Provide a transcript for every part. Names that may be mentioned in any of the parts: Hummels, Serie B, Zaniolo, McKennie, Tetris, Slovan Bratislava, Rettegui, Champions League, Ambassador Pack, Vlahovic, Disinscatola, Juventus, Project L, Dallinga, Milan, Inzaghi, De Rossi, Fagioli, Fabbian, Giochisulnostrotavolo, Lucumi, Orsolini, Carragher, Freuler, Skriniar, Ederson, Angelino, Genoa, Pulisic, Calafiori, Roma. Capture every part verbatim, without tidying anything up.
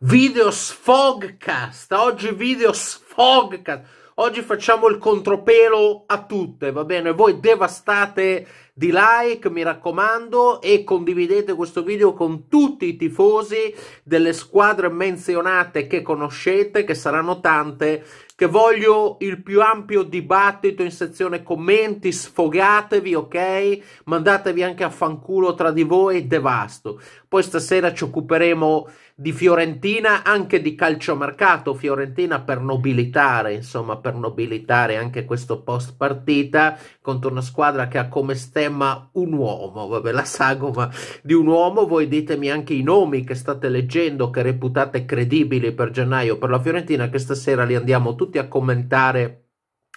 Video sfogcast, oggi video sfogcast, oggi facciamo il contropelo a tutte, va bene? Voi devastate di like, mi raccomando, e condividete questo video con tutti i tifosi delle squadre menzionate che conoscete, che saranno tante, che voglio il più ampio dibattito in sezione commenti, sfogatevi, ok? Mandatevi anche a fanculo tra di voi, devasto. Poi stasera ci occuperemo di Fiorentina, anche di calciomercato Fiorentina, per nobilitare, insomma, per nobilitare anche questo post partita contro una squadra che ha come stemma un uomo, vabbè, la sagoma di un uomo. Voi ditemi anche i nomi che state leggendo, che reputate credibili per gennaio per la Fiorentina, che stasera li andiamo tutti a commentare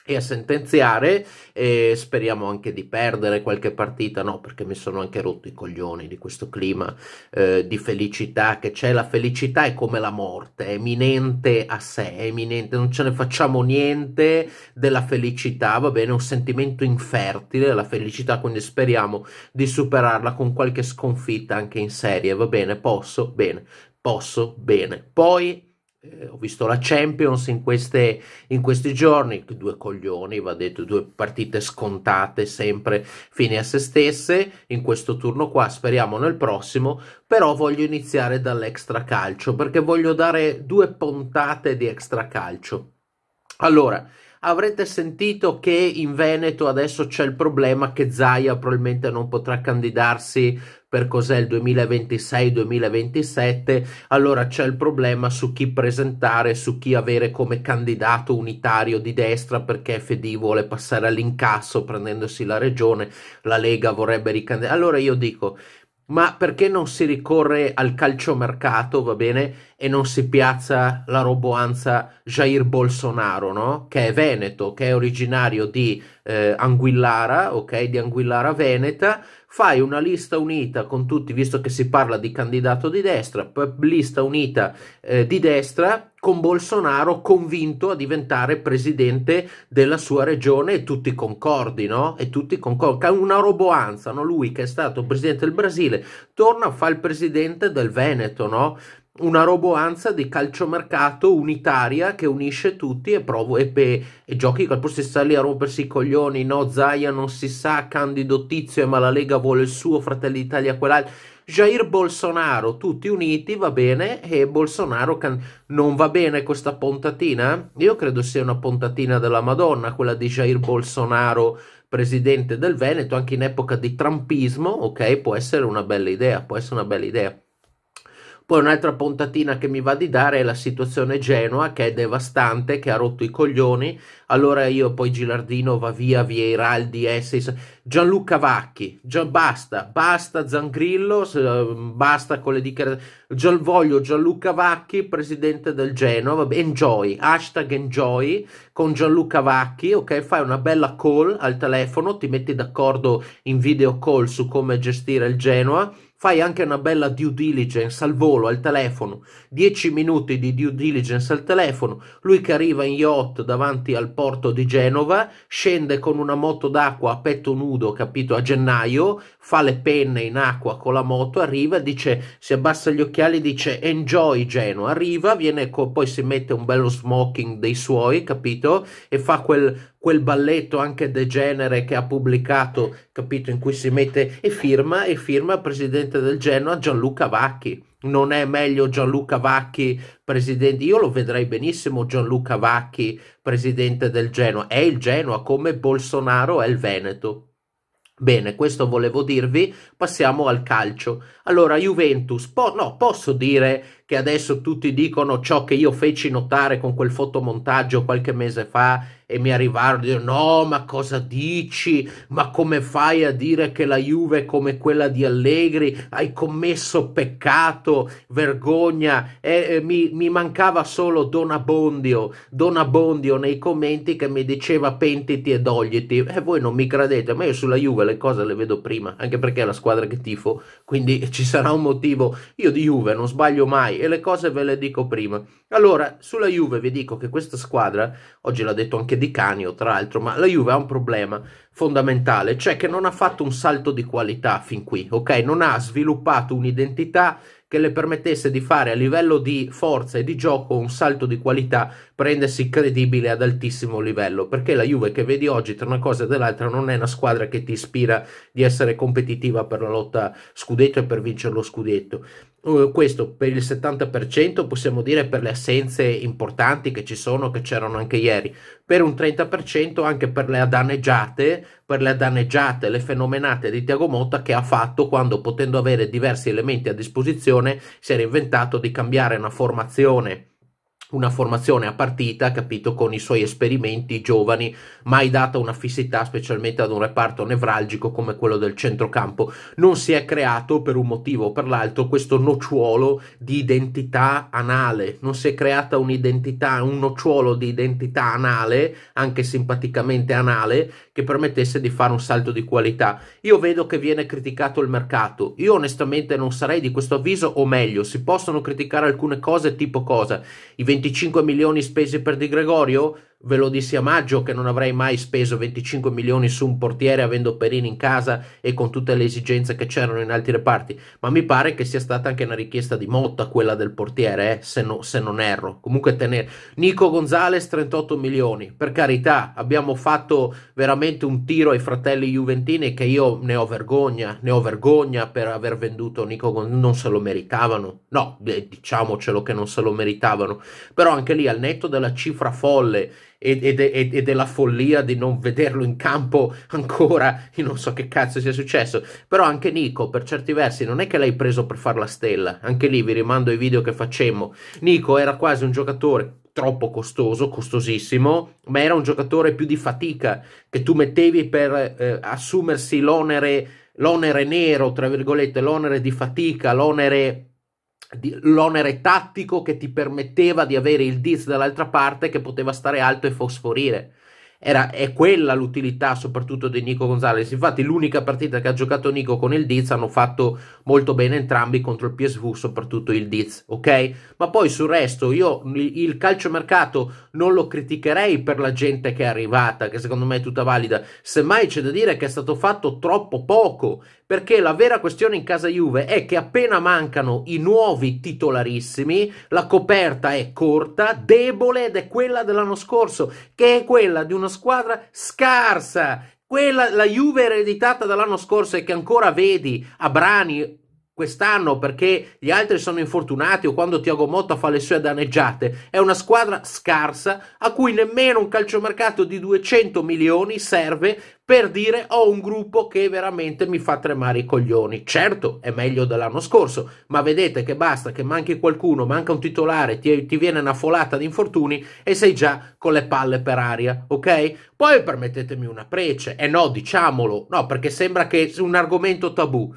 e a sentenziare, e speriamo anche di perdere qualche partita, no, perché mi sono anche rotto i coglioni di questo clima eh, di felicità che c'è. La felicità è come la morte, è imminente a sé, è imminente, non ce ne facciamo niente della felicità, va bene, è un sentimento infertile la felicità, quindi speriamo di superarla con qualche sconfitta anche in serie, va bene, posso? Bene, posso? Bene. Poi Eh, ho visto la Champions in, queste, in questi giorni, due coglioni, va detto, due partite scontate, sempre fine a se stesse in questo turno qua, speriamo nel prossimo. Però voglio iniziare dall'extracalcio, perché voglio dare due puntate di extracalcio. Allora, avrete sentito che in Veneto adesso c'è il problema che Zaia probabilmente non potrà candidarsi per cos'è il duemilaventisei duemilaventisette, allora c'è il problema su chi presentare, su chi avere come candidato unitario di destra, perché F D vuole passare all'incasso prendendosi la regione, la Lega vorrebbe ricandidare. Allora io dico, ma perché non si ricorre al calciomercato, va bene, e non si piazza la roboanza Jair Bolsonaro, no? Che è veneto, che è originario di eh, Anguillara, ok? Di Anguillara Veneta. Fai una lista unita con tutti, visto che si parla di candidato di destra, lista unita eh, di destra con Bolsonaro convinto a diventare presidente della sua regione, e tutti concordi, no? E tutti concordi, una roboanza, no? Lui che è stato presidente del Brasile torna, fa il presidente del Veneto, no? Una roboanza di calciomercato unitaria che unisce tutti e, provo, e, pe, e giochi, al posto di stare lì a rompersi i coglioni, no, Zaia non si sa, Candido Tizio, ma la Lega vuole il suo, Fratelli d'Italia quell'altro, Jair Bolsonaro, tutti uniti, va bene, e Bolsonaro can... non va bene questa puntatina? Io credo sia una puntatina della Madonna quella di Jair Bolsonaro presidente del Veneto, anche in epoca di trumpismo, ok, può essere una bella idea, può essere una bella idea. Poi un'altra puntatina che mi va di dare è la situazione Genoa, che è devastante, che ha rotto i coglioni. Allora io poi Gilardino va via, Vieraldi, Essis, Gianluca Vacchi, Gian, basta, basta Zangrillo, basta con le dichiarazioni. Gian, voglio Gianluca Vacchi presidente del Genoa, enjoy, hashtag enjoy con Gianluca Vacchi, ok? Fai una bella call al telefono, ti metti d'accordo in video call su come gestire il Genoa. Fai anche una bella due diligence al volo, al telefono, dieci minuti di due diligence al telefono, lui che arriva in yacht davanti al porto di Genova, scende con una moto d'acqua a petto nudo, capito, a gennaio, fa le penne in acqua con la moto, arriva, dice, si abbassa gli occhiali, dice enjoy Genoa, arriva, viene, poi si mette un bello smoking dei suoi, capito, e fa quel... quel balletto anche degenere che ha pubblicato, capito, in cui si mette e firma, e firma presidente del Genoa Gianluca Vacchi. Non è meglio Gianluca Vacchi presidente? Io lo vedrei benissimo Gianluca Vacchi presidente del Genoa, è il Genoa come Bolsonaro è il Veneto. Bene, questo volevo dirvi, passiamo al calcio. Allora Juventus, po no, posso dire che adesso tutti dicono ciò che io feci notare con quel fotomontaggio qualche mese fa, e mi arrivarono e dire, no, ma cosa dici? Ma come fai a dire che la Juve è come quella di Allegri? Hai commesso peccato, vergogna. Eh, eh, mi, mi mancava solo Don Abbondio, Don Abbondio nei commenti che mi diceva pentiti e dogliti. E eh, voi non mi credete, ma io sulla Juve le cose le vedo prima, anche perché è la squadra che tifo, quindi ci sarà un motivo. Io di Juve non sbaglio mai, e le cose ve le dico prima. Allora sulla Juve vi dico che questa squadra, oggi l'ha detto anche Di Canio tra l'altro, ma la Juve ha un problema fondamentale, cioè che non ha fatto un salto di qualità fin qui, ok? Non ha sviluppato un'identità che le permettesse di fare a livello di forza e di gioco un salto di qualità, rendersi credibile ad altissimo livello, perché la Juve che vedi oggi tra una cosa e dell'altra non è una squadra che ti ispira di essere competitiva per la lotta scudetto e per vincere lo scudetto. Questo per il settanta per cento, possiamo dire, per le assenze importanti che ci sono, che c'erano anche ieri, per un trenta per cento anche per le danneggiate, per le danneggiate, le fenomenate di Thiago Motta, che ha fatto quando, potendo avere diversi elementi a disposizione, si era inventato di cambiare una formazione una formazione a partita, capito, con i suoi esperimenti giovani, mai data una fissità specialmente ad un reparto nevralgico come quello del centrocampo. Non si è creato, per un motivo o per l'altro, questo nocciolo di identità anale, non si è creata un'identità, un nocciolo di identità anale, anche simpaticamente anale, che permettesse di fare un salto di qualità. Io vedo che viene criticato il mercato, io onestamente non sarei di questo avviso, o meglio, si possono criticare alcune cose, tipo cosa? I venticinque milioni spesi per Di Gregorio? Ve lo dissi a maggio che non avrei mai speso venticinque milioni su un portiere avendo Perini in casa e con tutte le esigenze che c'erano in altri reparti, ma mi pare che sia stata anche una richiesta di Motta quella del portiere, eh, se, no, se non erro. Comunque tenere Nico Gonzalez trentotto milioni, per carità, abbiamo fatto veramente un tiro ai fratelli juventini, che io ne ho vergogna, ne ho vergogna per aver venduto Nico Gonzalez, non se lo meritavano, no, diciamocelo che non se lo meritavano, però anche lì, al netto della cifra folle e della follia di non vederlo in campo ancora, io non so che cazzo sia successo, però anche Nico per certi versi non è che l'hai preso per far la stella, anche lì vi rimando ai video che facemmo. Nico era quasi un giocatore troppo costoso, costosissimo, ma era un giocatore più di fatica, che tu mettevi per eh, assumersi l'onere l'onere nero, tra virgolette, l'onere di fatica, l'onere l'onere tattico che ti permetteva di avere il diz dall'altra parte che poteva stare alto e fosforire. Era, è quella l'utilità soprattutto di Nico Gonzalez. Infatti l'unica partita che ha giocato Nico con il diz, hanno fatto molto bene entrambi contro il P S V, soprattutto il diz, ok? Ma poi sul resto io il calciomercato non lo criticherei per la gente che è arrivata, che secondo me è tutta valida, semmai c'è da dire che è stato fatto troppo poco, perché la vera questione in casa Juve è che appena mancano i nuovi titolarissimi la coperta è corta, debole, ed è quella dell'anno scorso, che è quella di una squadra scarsa, quella la Juve ereditata dall'anno scorso e che ancora vedi a brani quest'anno perché gli altri sono infortunati o quando Thiago Motta fa le sue danneggiate. È una squadra scarsa a cui nemmeno un calciomercato di duecento milioni serve per dire ho un gruppo che veramente mi fa tremare i coglioni. Certo, è meglio dell'anno scorso, ma vedete che basta che manchi qualcuno, manca un titolare, ti, ti viene una folata di infortuni e sei già con le palle per aria, ok? Poi permettetemi una prece, e eh no, diciamolo, no, perché sembra che sia un argomento tabù.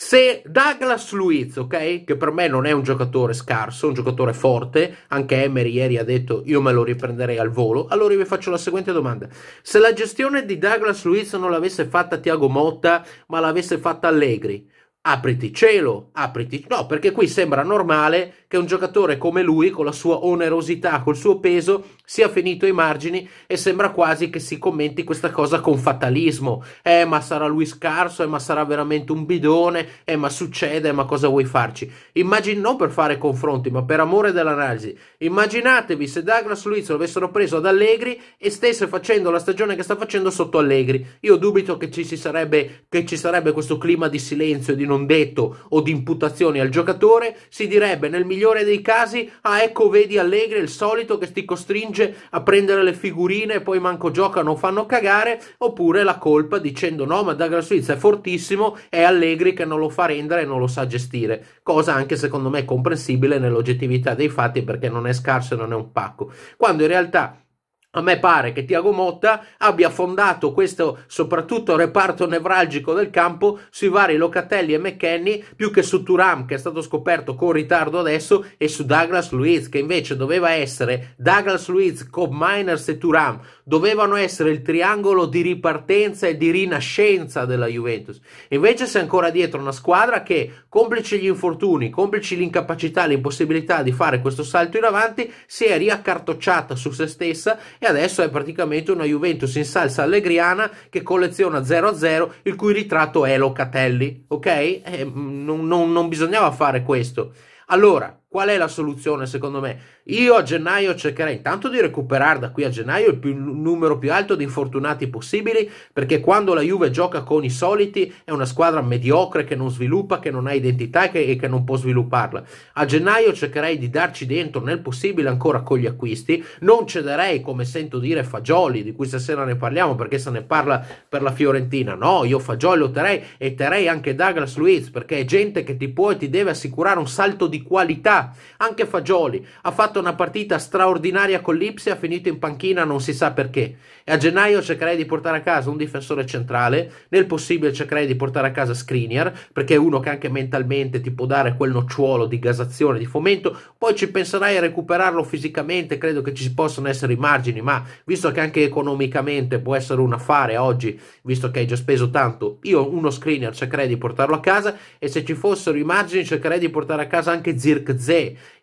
Se Douglas Luiz, ok, che per me non è un giocatore scarso, è un giocatore forte, anche Emery ieri ha detto io me lo riprenderei al volo, allora io vi faccio la seguente domanda: se la gestione di Douglas Luiz non l'avesse fatta Thiago Motta ma l'avesse fatta Allegri, apriti cielo, apriti, no, perché qui sembra normale che un giocatore come lui, con la sua onerosità, col suo peso, sia finito ai margini e sembra quasi che si commenti questa cosa con fatalismo. Eh, ma sarà lui scarso, eh, ma sarà veramente un bidone, eh, ma succede, eh, ma cosa vuoi farci? Immagino, non per fare confronti, ma per amore dell'analisi, immaginatevi se Douglas Luiz lo avessero preso ad Allegri e stesse facendo la stagione che sta facendo sotto Allegri. Io dubito che ci, si sarebbe, che ci sarebbe questo clima di silenzio, di non detto o di imputazioni al giocatore, si direbbe nel migliore dei casi, ah ecco vedi Allegri il solito che ti costringe a prendere le figurine e poi manco giocano, fanno cagare, oppure la colpa dicendo no ma Douglas Luiz è fortissimo, è Allegri che non lo fa rendere e non lo sa gestire, cosa anche secondo me comprensibile nell'oggettività dei fatti perché non è scarso e non è un pacco, quando in realtà a me pare che Thiago Motta abbia fondato questo soprattutto reparto nevralgico del campo sui vari Locatelli e McKennie più che su Thuram, che è stato scoperto con ritardo adesso, e su Douglas Luiz, che invece doveva essere Douglas Luiz, Cobb Miners e Thuram dovevano essere il triangolo di ripartenza e di rinascenza della Juventus. Invece si è ancora dietro una squadra che, complici gli infortuni, complici l'incapacità, l'impossibilità di fare questo salto in avanti, si è riaccartocciata su se stessa e adesso è praticamente una Juventus in salsa allegriana che colleziona zero a zero, il cui ritratto è Locatelli, ok? Eh, non, non, non bisognava fare questo. Allora, qual è la soluzione secondo me? Io a gennaio cercherei intanto di recuperare da qui a gennaio il più, numero più alto di infortunati possibili, perché quando la Juve gioca con i soliti è una squadra mediocre che non sviluppa, che non ha identità e che, e che non può svilupparla. A gennaio cercherei di darci dentro nel possibile ancora con gli acquisti, non cederei come sento dire Fagioli, di cui stasera ne parliamo perché se ne parla per la Fiorentina. No, io Fagioli lo terrei e terrei anche Douglas Luiz, perché è gente che ti può e ti deve assicurare un salto di qualità. Anche Fagioli ha fatto una partita straordinaria con l'Ipsia, ha finito in panchina non si sa perché, e a gennaio cercherei di portare a casa un difensore centrale, nel possibile cercherei di portare a casa Skriniar, perché è uno che anche mentalmente ti può dare quel nocciolo di gasazione, di fomento, poi ci penserai a recuperarlo fisicamente, credo che ci possano essere i margini, ma visto che anche economicamente può essere un affare oggi, visto che hai già speso tanto, io uno Skriniar cercherei di portarlo a casa, e se ci fossero i margini cercherei di portare a casa anche Zirkzee,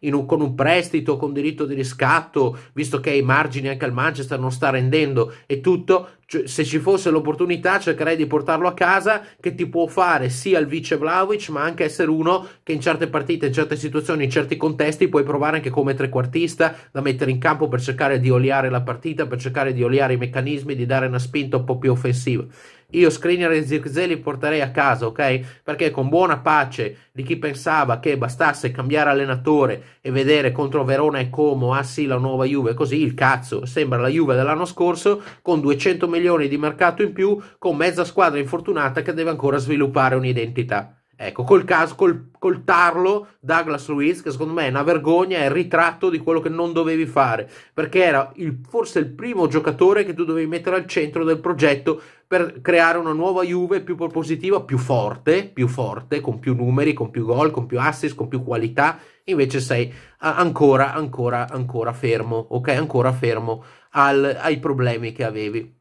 In un, con un prestito, con diritto di riscatto, visto che i margini anche al Manchester non sta rendendo e tutto, cioè, se ci fosse l'opportunità cercherei di portarlo a casa, che ti può fare sia il vice Vlahovic ma anche essere uno che in certe partite, in certe situazioni, in certi contesti puoi provare anche come trequartista da mettere in campo per cercare di oliare la partita, per cercare di oliare i meccanismi, di dare una spinta un po' più offensiva. Io Skriniar e Zirkzee li porterei a casa, ok? Perché con buona pace di chi pensava che bastasse cambiare allenatore e vedere contro Verona e Como, ah sì, la nuova Juve, così il cazzo, sembra la Juve dell'anno scorso, con duecento milioni di mercato in più, con mezza squadra infortunata che deve ancora sviluppare un'identità. Ecco, col caso, col, col tarlo Douglas Luiz, che secondo me è una vergogna, è il ritratto di quello che non dovevi fare, perché era il, forse il primo giocatore che tu dovevi mettere al centro del progetto per creare una nuova Juve più propositiva, più forte, più forte, con più numeri, con più gol, con più assist, con più qualità. Invece sei ancora, ancora, ancora fermo, ok? Ancora fermo al, ai problemi che avevi.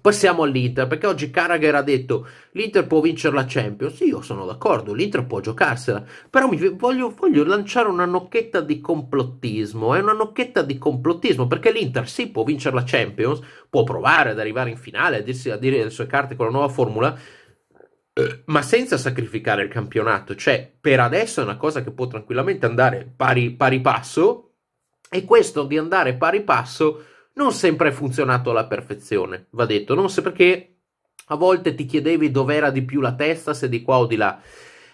Passiamo all'Inter, perché oggi Carragher ha detto l'Inter può vincere la Champions. Io sono d'accordo, l'Inter può giocarsela, però mi voglio, voglio lanciare una nocchetta di complottismo, è eh? una nocchetta di complottismo, perché l'Inter sì può vincere la Champions, può provare ad arrivare in finale, a, dirsi, a dire le sue carte con la nuova formula, ma senza sacrificare il campionato, cioè per adesso è una cosa che può tranquillamente andare pari, pari passo, e questo di andare pari passo non sempre è funzionato alla perfezione, va detto, non so perché a volte ti chiedevi dove era di più la testa, se di qua o di là.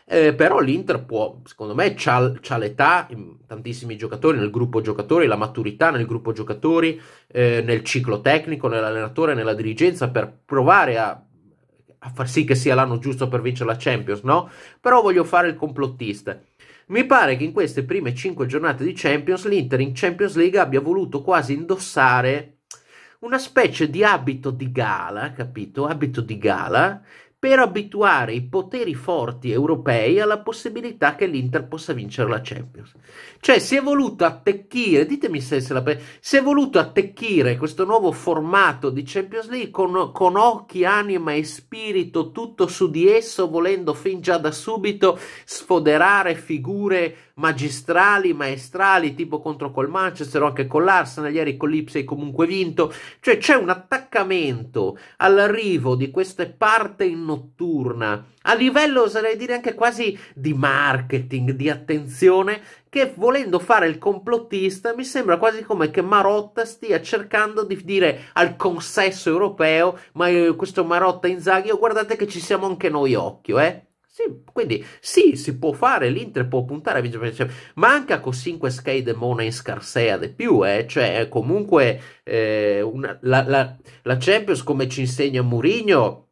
Eh, però l'Inter può, secondo me, c'ha l'età, tantissimi giocatori nel gruppo giocatori, la maturità nel gruppo giocatori, eh, nel ciclo tecnico, nell'allenatore, nella dirigenza, per provare a a far sì che sia l'anno giusto per vincere la Champions, no? Però voglio fare il complottista. Mi pare che in queste prime cinque giornate di Champions, l'Inter in Champions League abbia voluto quasi indossare una specie di abito di gala, capito? Abito di gala, per abituare i poteri forti europei alla possibilità che l'Inter possa vincere la Champions. Cioè si è voluto attecchire, ditemi se, se la si è voluto attecchire questo nuovo formato di Champions League con, con occhi, anima e spirito tutto su di esso, volendo fin già da subito sfoderare figure magistrali, maestrali, tipo contro col Manchester o anche con l'Arsenal, ieri con l'Ipsia comunque vinto. Cioè c'è un attaccamento all'arrivo di queste parte in notturna, a livello oserei dire anche quasi di marketing, di attenzione, che volendo fare il complottista mi sembra quasi come che Marotta stia cercando di dire al consesso europeo, ma questo Marotta Inzaghi, oh, guardate che ci siamo anche noi, occhio eh. Sì, quindi sì, si può fare, l'Inter può puntare a vincere, ma anche con cinque sky de mona in scarsea di più, eh? Cioè comunque eh, una, la, la, la Champions, come ci insegna Mourinho,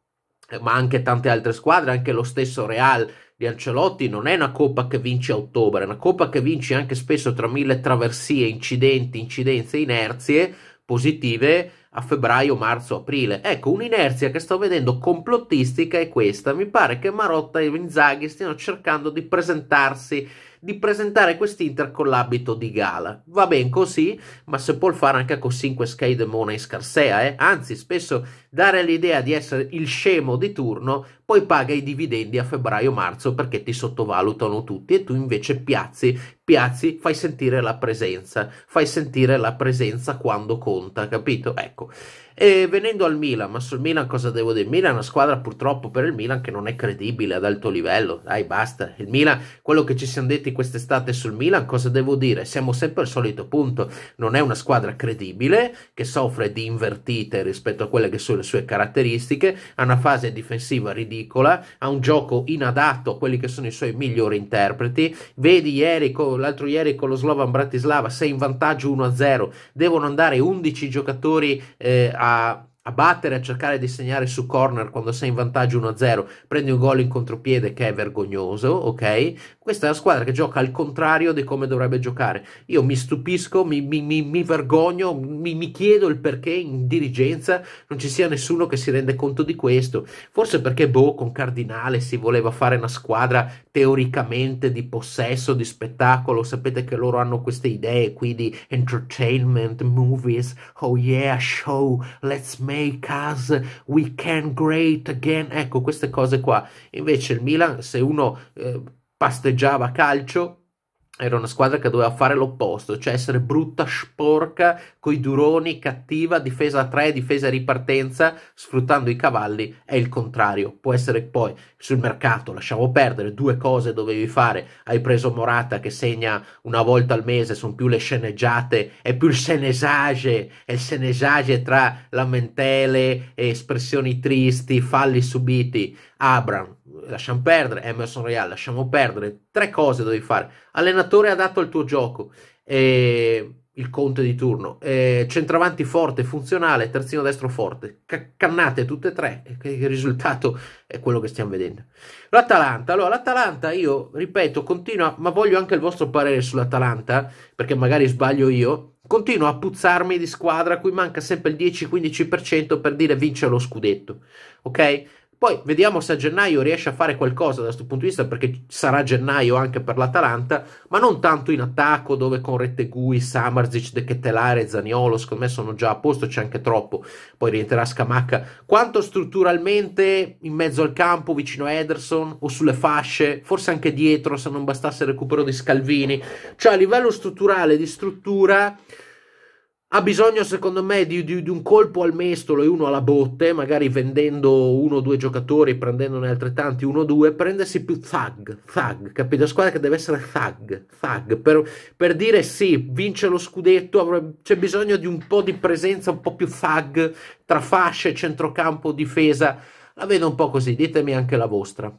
ma anche tante altre squadre, anche lo stesso Real di Ancelotti, non è una coppa che vinci a ottobre, è una coppa che vinci anche spesso tra mille traversie, incidenti, incidenze, inerzie positive a febbraio, marzo, aprile. Ecco, un'inerzia che sto vedendo complottistica è questa. Mi pare che Marotta e Inzaghi stiano cercando di presentarsi, di presentare quest'Inter con l'abito di gala. Va bene così, ma se può fare anche con cinque sky de mona in scarsea, eh? Anzi, spesso dare l'idea di essere il scemo di turno, poi paga i dividendi a febbraio-marzo perché ti sottovalutano tutti e tu invece piazzi Piazzi, fai sentire la presenza, fai sentire la presenza quando conta, capito? Ecco, e venendo al Milan, ma sul Milan cosa devo dire? Milan è una squadra purtroppo per il Milan che non è credibile ad alto livello, dai basta, il Milan, quello che ci siamo detti quest'estate sul Milan, cosa devo dire? Siamo sempre al solito punto, non è una squadra credibile, che soffre di invertite rispetto a quelle che sono le sue caratteristiche, ha una fase difensiva ridicola, ha un gioco inadatto a quelli che sono i suoi migliori interpreti, vedi ieri come l'altro ieri con lo Slovan Bratislava sei in vantaggio uno a zero, devono andare undici giocatori eh, a, a battere, a cercare di segnare su corner quando sei in vantaggio uno a zero, prendi un gol in contropiede che è vergognoso, ok? Questa è una squadra che gioca al contrario di come dovrebbe giocare, io mi stupisco, mi, mi, mi, mi vergogno, mi, mi chiedo il perché in dirigenza non ci sia nessuno che si rende conto di questo, forse perché boh, con Cardinale si voleva fare una squadra teoricamente di possesso, di spettacolo, sapete che loro hanno queste idee qui di entertainment, movies, oh yeah, show, let's make us, we can great again, ecco queste cose qua, invece il Milan se uno... Eh, pasteggiava calcio, era una squadra che doveva fare l'opposto, cioè essere brutta, sporca, coi duroni, cattiva, difesa a tre, difesa a ripartenza, sfruttando i cavalli, è il contrario. Può essere poi sul mercato, lasciamo perdere, due cose dovevi fare, hai preso Morata che segna una volta al mese, sono più le sceneggiate, è più il senesage, è il senesage tra lamentele, espressioni tristi, falli subiti, Abraham, lasciamo perdere, Emerson Royal, lasciamo perdere, tre cose devi fare, allenatore adatto al tuo gioco, e il Conte di turno, e centravanti forte, funzionale, terzino destro forte, cannate tutte e tre, il risultato è quello che stiamo vedendo. L'Atalanta, allora l'Atalanta io ripeto continua, ma voglio anche il vostro parere sull'Atalanta, perché magari sbaglio io, continua a puzzarmi di squadra a cui manca sempre il dieci quindici per cento per dire vince lo scudetto, ok? Poi vediamo se a gennaio riesce a fare qualcosa da questo punto di vista, perché sarà gennaio anche per l'Atalanta, ma non tanto in attacco dove con Rettegui, Samardzic, De Ketelaere, Zaniolo, secondo me sono già a posto, c'è anche troppo, poi rientrerà Scamacca, quanto strutturalmente in mezzo al campo vicino a Ederson o sulle fasce, forse anche dietro se non bastasse il recupero di Scalvini, cioè a livello strutturale di struttura... Ha bisogno secondo me di, di, di un colpo al mestolo e uno alla botte, magari vendendo uno o due giocatori, prendendone altrettanti, uno o due, prendersi più thug, thug, capito? La squadra che deve essere thug, thug, per, per dire sì, vince lo scudetto, c'è bisogno di un po' di presenza un po' più thug, tra fasce, centrocampo, difesa, la vedo un po' così, ditemi anche la vostra.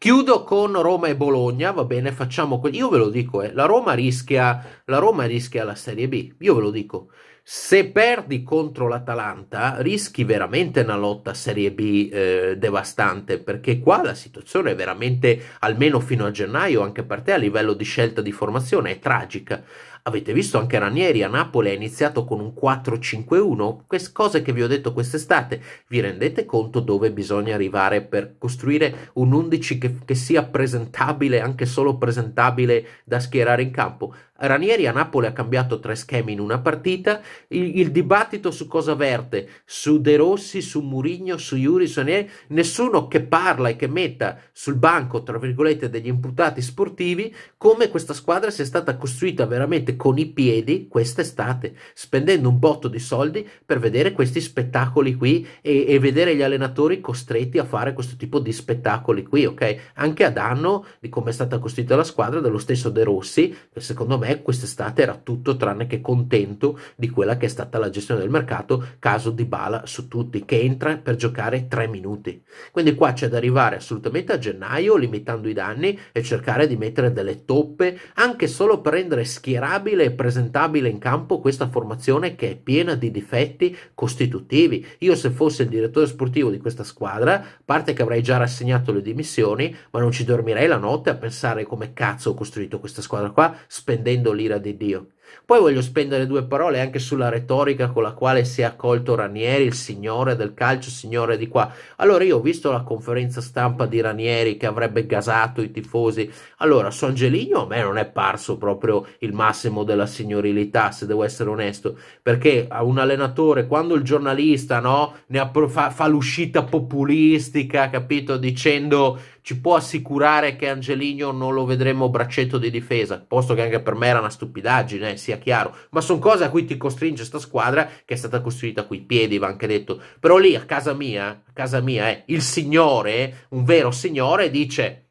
Chiudo con Roma e Bologna, va bene, facciamo... Io ve lo dico, eh, la Roma rischia, la Roma rischia la Serie B, io ve lo dico. Se perdi contro l'Atalanta rischi veramente una lotta Serie B eh, devastante, perché qua la situazione è veramente, almeno fino a gennaio, anche per te a livello di scelta di formazione, è tragica. Avete visto anche Ranieri a Napoli ha iniziato con un quattro cinque uno, queste cose che vi ho detto quest'estate, vi rendete conto dove bisogna arrivare per costruire un undici che, che sia presentabile, anche solo presentabile da schierare in campo? Ranieri a Napoli ha cambiato tre schemi in una partita, il, il dibattito su cosa verte, su De Rossi, su Mourinho, su Juri, su Ranieri, nessuno che parla e che metta sul banco, tra virgolette, degli imputati sportivi, come questa squadra sia stata costruita veramente con i piedi quest'estate, spendendo un botto di soldi per vedere questi spettacoli qui e, e vedere gli allenatori costretti a fare questo tipo di spettacoli qui, ok? Anche a danno di come è stata costruita la squadra, dello stesso De Rossi, che secondo me quest'estate era tutto tranne che contento di quella che è stata la gestione del mercato, caso Dybala su tutti, che entra per giocare tre minuti. Quindi qua c'è da arrivare assolutamente a gennaio, limitando i danni e cercare di mettere delle toppe, anche solo per rendere schierabile e presentabile in campo questa formazione che è piena di difetti costitutivi. Io se fossi il direttore sportivo di questa squadra, a parte che avrei già rassegnato le dimissioni, ma non ci dormirei la notte a pensare come cazzo ho costruito questa squadra qua spendendo l'ira di Dio. Poi voglio spendere due parole anche sulla retorica con la quale si è accolto Ranieri, il signore del calcio, signore di qua. Allora io ho visto la conferenza stampa di Ranieri che avrebbe gasato i tifosi. Allora su Angelino a me non è parso proprio il massimo della signorilità, se devo essere onesto, perché a un allenatore quando il giornalista no, ne fa, fa l'uscita populistica, capito, dicendo ci può assicurare che Angelino non lo vedremo braccetto di difesa, posto che anche per me era una stupidaggine, eh, sia chiaro, ma sono cose a cui ti costringe sta squadra che è stata costruita coi piedi, va anche detto. Però lì a casa mia, a casa mia eh, il signore, un vero signore, dice: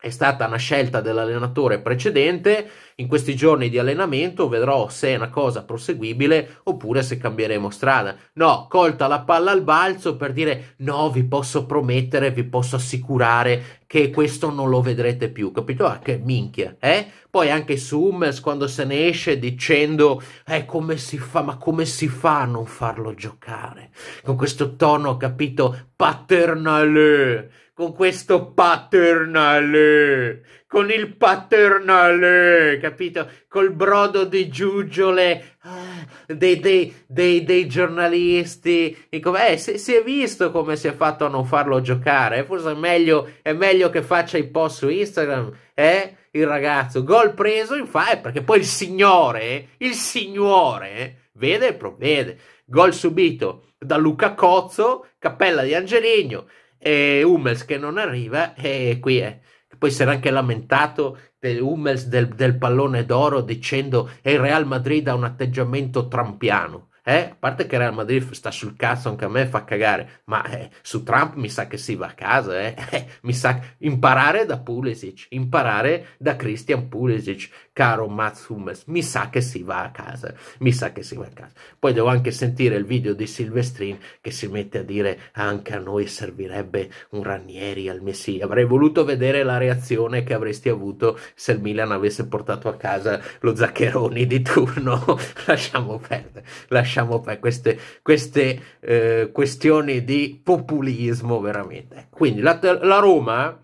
è stata una scelta dell'allenatore precedente, in questi giorni di allenamento vedrò se è una cosa proseguibile oppure se cambieremo strada. No, colta la palla al balzo per dire: no, vi posso promettere, vi posso assicurare che questo non lo vedrete più, capito? Ah, che minchia, eh? Poi anche su Hummels quando se ne esce dicendo: eh, come si fa, ma come si fa a non farlo giocare? Con questo tono, capito, paternale, con questo paternale, con il paternale, capito? Col brodo di giuggiole ah, dei, dei, dei, dei giornalisti. Dico, eh, si, si è visto come si è fatto a non farlo giocare. Forse è meglio, è meglio che faccia i post su Instagram, eh? Il ragazzo, gol preso, infatti, perché poi il signore, il signore, vede e provvede. Gol subito da Luca Cozzo, cappella di Angelino, e Hummels che non arriva, e qui è. Poi si era anche lamentato del Hummels del, del pallone d'oro dicendo che il Real Madrid ha un atteggiamento trampiano. Eh? A parte che il Real Madrid sta sul cazzo anche a me, fa cagare, ma eh, su Trump mi sa che si va a casa. Eh? Eh, mi sa imparare da Pulisic, imparare da Christian Pulisic, caro Mats Hummels, mi sa che si va a casa, mi sa che si va a casa. Poi devo anche sentire il video di Silvestrin che si mette a dire: anche a noi servirebbe un Ranieri al Messia. Avrei voluto vedere la reazione che avresti avuto se il Milan avesse portato a casa lo Zaccheroni di turno. Lasciamo perdere, lasciamo per queste, queste eh, questioni di populismo veramente. Quindi la, la Roma,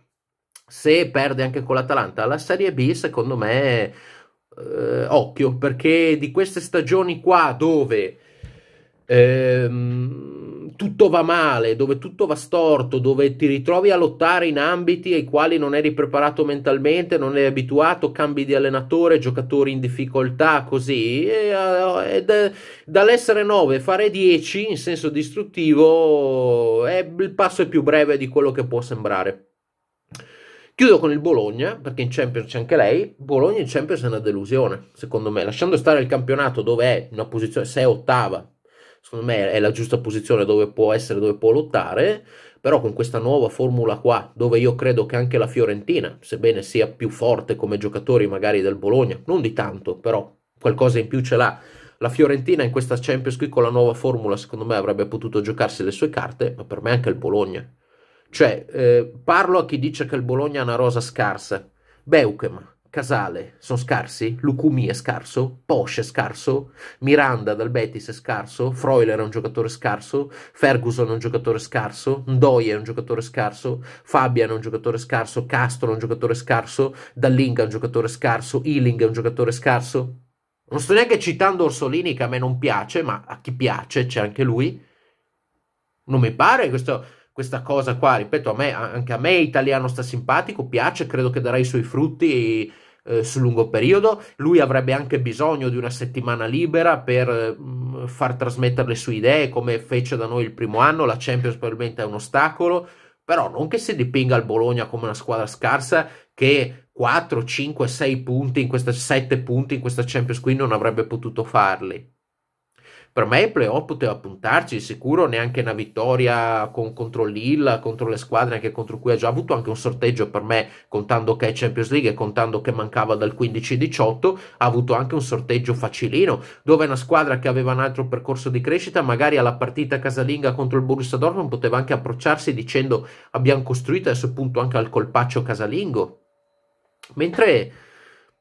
se perde anche con l'Atalanta la Serie B, secondo me eh, occhio, perché di queste stagioni qua dove ehm, tutto va male, dove tutto va storto, dove ti ritrovi a lottare in ambiti ai quali non eri preparato mentalmente, non eri abituato, cambi di allenatore, giocatori in difficoltà, così, e, e, dall'essere nove fare dieci in senso distruttivo, è, il passo è più breve di quello che può sembrare. Chiudo con il Bologna, perché in Champions c'è anche lei. Bologna in Champions è una delusione, secondo me, lasciando stare il campionato dove è una posizione, se è ottava, secondo me è la giusta posizione dove può essere, dove può lottare. Però con questa nuova formula qua, dove io credo che anche la Fiorentina, sebbene sia più forte come giocatori magari del Bologna, non di tanto, però qualcosa in più ce l'ha, la Fiorentina in questa Champions qui con la nuova formula secondo me avrebbe potuto giocarsi le sue carte, ma per me anche il Bologna. Cioè, eh, parlo a chi dice che il Bologna ha una rosa scarsa. Beukema, Casale sono scarsi, Lucumi è scarso, Posch è scarso, Miranda dal Betis è scarso, Freuler è un giocatore scarso, Ferguson è un giocatore scarso, Ndoye è un giocatore scarso, Fabbian è un giocatore scarso, Castro è un giocatore scarso, Dallinga è un giocatore scarso, Iling è un giocatore scarso. Non sto neanche citando Orsolini, che a me non piace, ma a chi piace c'è anche lui. Non mi pare questo, questa cosa qua, ripeto, a me, anche a me Italiano sta simpatico, piace, credo che darà i suoi frutti eh, sul lungo periodo. Lui avrebbe anche bisogno di una settimana libera per eh, far trasmettere le sue idee, come fece da noi il primo anno. La Champions probabilmente è un ostacolo, però non che si dipinga il Bologna come una squadra scarsa che quattro, cinque, sei punti, in questa, sette punti in questa Champions qui non avrebbe potuto farli. Per me il playoff poteva puntarci di sicuro, neanche una vittoria con, contro l'Lille, contro le squadre anche contro cui ha già avuto anche un sorteggio, per me, contando che è Champions League e contando che mancava dal quindici diciotto, ha avuto anche un sorteggio facilino, dove una squadra che aveva un altro percorso di crescita, magari alla partita casalinga contro il Borussia Dortmund poteva anche approcciarsi dicendo: abbiamo costruito adesso punto anche al colpaccio casalingo. Mentre...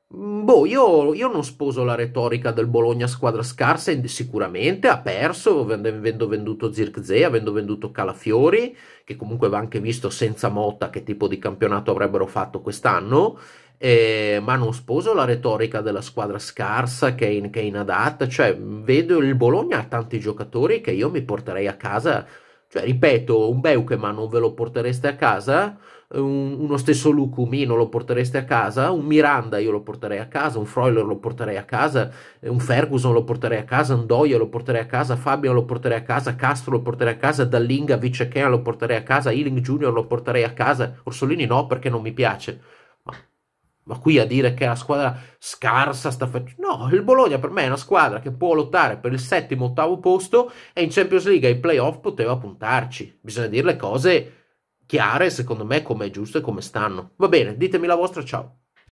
Boh, io, io non sposo la retorica del Bologna squadra scarsa, sicuramente ha perso, avendo venduto Zirkzee, avendo venduto Calafiori, che comunque va anche visto senza Motta che tipo di campionato avrebbero fatto quest'anno, eh, ma non sposo la retorica della squadra scarsa che è, in, che è inadatta. Cioè, vedo il Bologna ha tanti giocatori che io mi porterei a casa, cioè ripeto, un Beukema non ve lo portereste a casa? un, uno stesso Lucumi non lo portereste a casa, un Miranda io lo porterei a casa, un Freuler lo porterei a casa, un Ferguson lo porterei a casa, un Ndoye lo porterei a casa, Fabbian lo porterei a casa, Castro lo porterei a casa, Dallinga, Beukema lo porterei a casa, Iling Junior lo porterei a casa, Orsolini no perché non mi piace. Ma qui a dire che la squadra scarsa sta facendo... No, il Bologna per me è una squadra che può lottare per il settimo, ottavo posto e in Champions League ai playoff poteva puntarci. Bisogna dire le cose chiare, secondo me, come è giusto e come stanno. Va bene, ditemi la vostra, ciao.